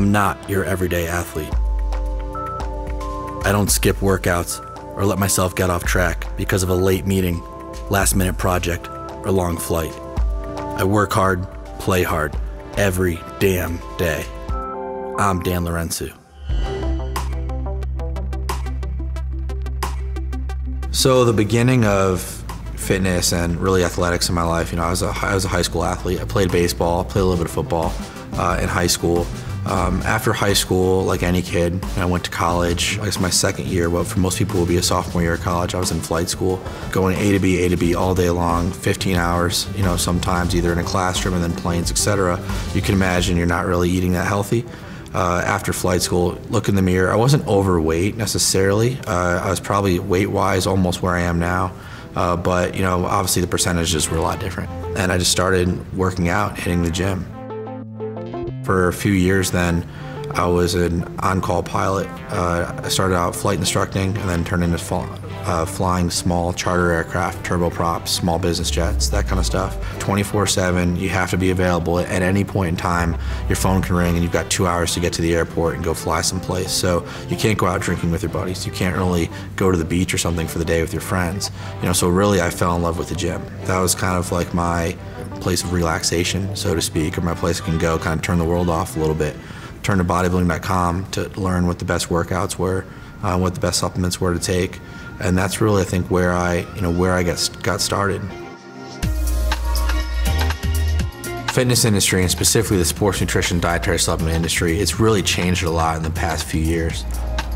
I'm not your everyday athlete. I don't skip workouts or let myself get off track because of a late meeting, last-minute project, or long flight. I work hard, play hard, every damn day. I'm Dan Lourenco. So the beginning of fitness and really athletics in my life, you know, I was a high school athlete. I played baseball, played a little bit of football in high school. After high school, like any kid, I went to college. I guess my second year, what for most people will be a sophomore year of college, I was in flight school, going A to B all day long, 15 hours, you know, sometimes either in a classroom and then planes, etc. You can imagine you're not really eating that healthy. After flight school, look in the mirror. I wasn't overweight necessarily. I was probably weight-wise almost where I am now. But, you know, obviously the percentages were a lot different. And I just started working out, hitting the gym. For a few years then, I was an on-call pilot. I started out flight instructing and then turned into flying small charter aircraft, turboprops, small business jets, that kind of stuff. 24/7, you have to be available at any point in time. Your phone can ring and you've got 2 hours to get to the airport and go fly someplace. So you can't go out drinking with your buddies. You can't really go to the beach or something for the day with your friends. You know, so really I fell in love with the gym. That was kind of like my place of relaxation, so to speak, or my place I can go kind of turn the world off a little bit. Turn to bodybuilding.com to learn what the best workouts were, what the best supplements were to take, and that's really, I think, where I got started. Fitness industry, and specifically the sports nutrition dietary supplement industry, it's really changed a lot in the past few years.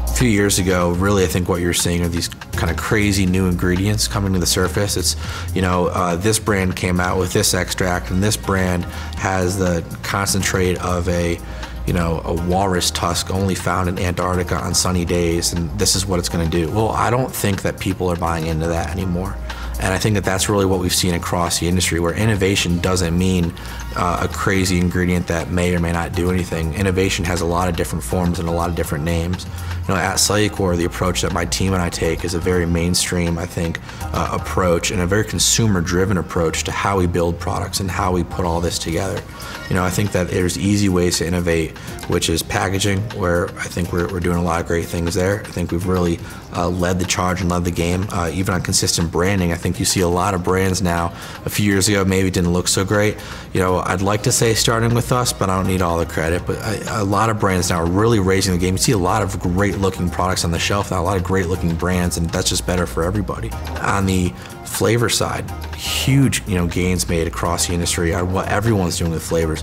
A few years ago, really, I think what you're seeing are these kind of crazy new ingredients coming to the surface. It's, you know, this brand came out with this extract, and this brand has the concentrate of a, you know, a walrus tusk only found in Antarctica on sunny days, and this is what it's going to do. Well, I don't think that people are buying into that anymore. And I think that that's really what we've seen across the industry, where innovation doesn't mean a crazy ingredient that may or may not do anything. Innovation has a lot of different forms and a lot of different names. You know, at Cellucor, the approach that my team and I take is a very mainstream, I think, approach, and a very consumer-driven approach to how we build products and how we put all this together. You know, I think that there's easy ways to innovate, which is packaging, where I think we're doing a lot of great things there. I think we've really led the charge and led the game, even on consistent branding. I think you see a lot of brands now. A few years ago, maybe it didn't look so great. You know, I'd like to say starting with us, but I don't need all the credit. But a lot of brands now are really raising the game. You see a lot of great-looking products on the shelf now, a lot of great-looking brands, and that's just better for everybody. On the flavor side, huge, you know, gains made across the industry on what everyone's doing with flavors.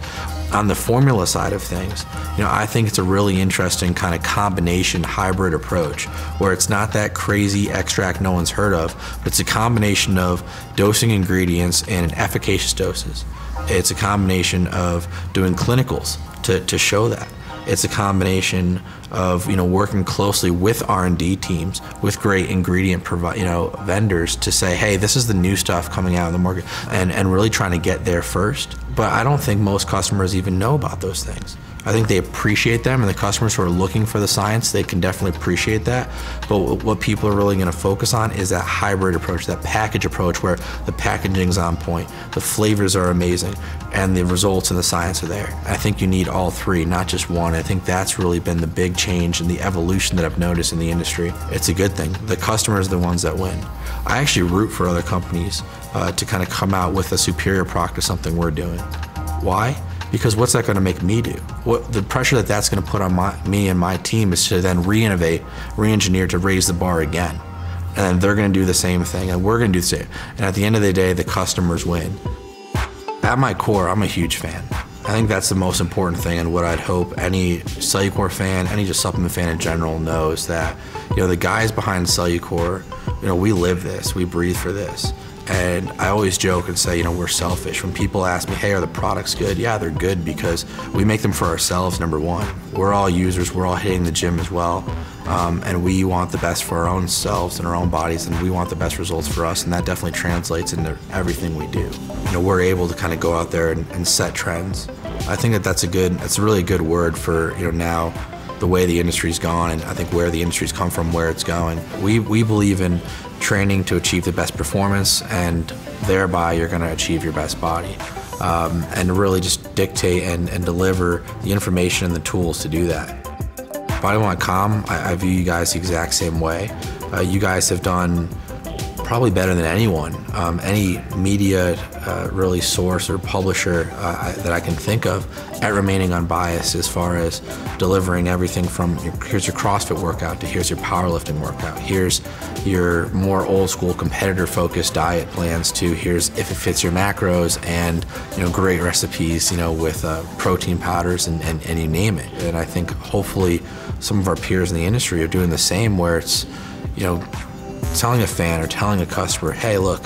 On the formula side of things, you know, I think it's a really interesting kind of combination hybrid approach where it's not that crazy extract no one's heard of, but it's a combination of dosing ingredients and efficacious doses. It's a combination of doing clinicals to show that. It's a combination of, you know, working closely with R&D teams, with great ingredient vendors to say, hey, this is the new stuff coming out in the market, and really trying to get there first. But I don't think most customers even know about those things. I think they appreciate them, and the customers who are looking for the science, they can definitely appreciate that. But what people are really going to focus on is that hybrid approach, that package approach where the packaging's on point, the flavors are amazing, and the results and the science are there. I think you need all three, not just one. I think that's really been the big change and the evolution that I've noticed in the industry. It's a good thing. The customers are the ones that win. I actually root for other companies to kind of come out with a superior product to something we're doing. Why? Because what's that going to make me do? What the pressure that that's going to put on me and my team is to then re-innovate, re-engineer to raise the bar again. And they're going to do the same thing, and we're going to do the same. And at the end of the day, the customers win. At my core, I'm a huge fan. I think that's the most important thing, and what I'd hope any Cellucor fan, any just supplement fan in general knows that, you know, the guys behind Cellucor, you know, we live this, we breathe for this. And I always joke and say, you know, we're selfish. When people ask me, hey, are the products good? Yeah, they're good because we make them for ourselves, number one. We're all users, we're all hitting the gym as well. And we want the best for our own selves and our own bodies, and we want the best results for us, and that definitely translates into everything we do. You know, we're able to kind of go out there and set trends. I think that that's a really good word for, you know, now the way the industry's gone, and I think where the industry's come from, where it's going. We believe in training to achieve the best performance, and thereby you're going to achieve your best body. and really just dictate and deliver the information and the tools to do that. Bodybuilding.com, I view you guys the exact same way. You guys have done probably better than anyone, any media really source or publisher that I can think of at remaining unbiased as far as delivering everything from here's your CrossFit workout to here's your powerlifting workout, here's your more old school competitor focused diet plans to here's if it fits your macros and great recipes with protein powders and you name it. And I think hopefully some of our peers in the industry are doing the same, where it's telling a fan or telling a customer, hey, look,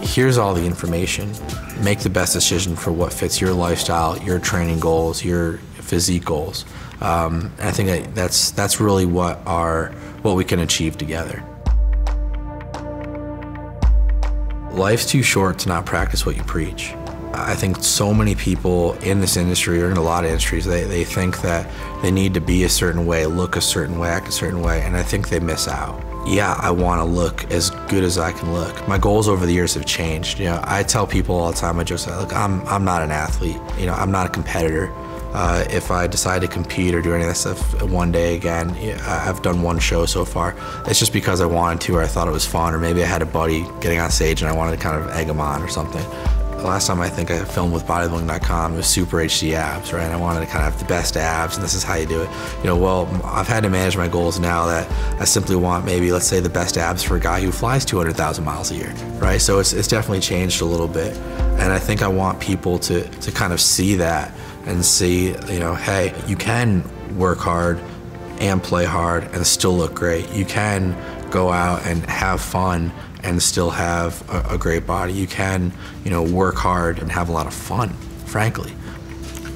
here's all the information. Make the best decision for what fits your lifestyle, your training goals, your physique goals. And I think that's really what we can achieve together. Life's too short to not practice what you preach. I think so many people in this industry, or in a lot of industries, they think that they need to be a certain way, look a certain way, act a certain way, and I think they miss out. Yeah, I want to look as good as I can look. My goals over the years have changed. I tell people all the time, I just say, look, I'm not an athlete. I'm not a competitor. If I decide to compete or do any of that stuff one day again, I've done one show so far. It's just because I wanted to, or I thought it was fun, or maybe I had a buddy getting on stage and I wanted to kind of egg him on or something. The last time I think I filmed with bodybuilding.com was Super HD abs, right? I wanted to kind of have the best abs, and this is how you do it. Well, I've had to manage my goals now that I simply want maybe, let's say, the best abs for a guy who flies 200,000 miles a year, right? So it's definitely changed a little bit. And I think I want people to kind of see that and see, hey, you can work hard and play hard and still look great. You can go out and have fun and still have a great body. You can, work hard and have a lot of fun, frankly.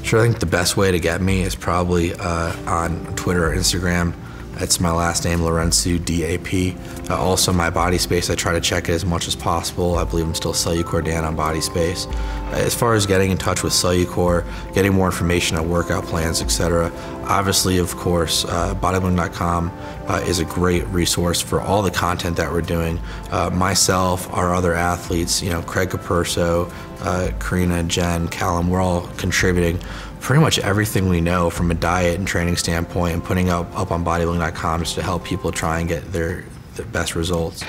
Sure, I think the best way to get me is probably on Twitter or Instagram. It's my last name, Lourenco, D-A-P. Also, my BodySpace, I try to check it as much as possible. I believe I'm still Cellucor Dan on BodySpace. As far as getting in touch with Cellucor, getting more information on workout plans, etc. Obviously, of course, bodybuilding.com is a great resource for all the content that we're doing. Myself, our other athletes, Craig Caperso, Karina, Jen, Callum, we're all contributing pretty much everything we know from a diet and training standpoint and putting up on bodybuilding.com just to help people try and get the best results.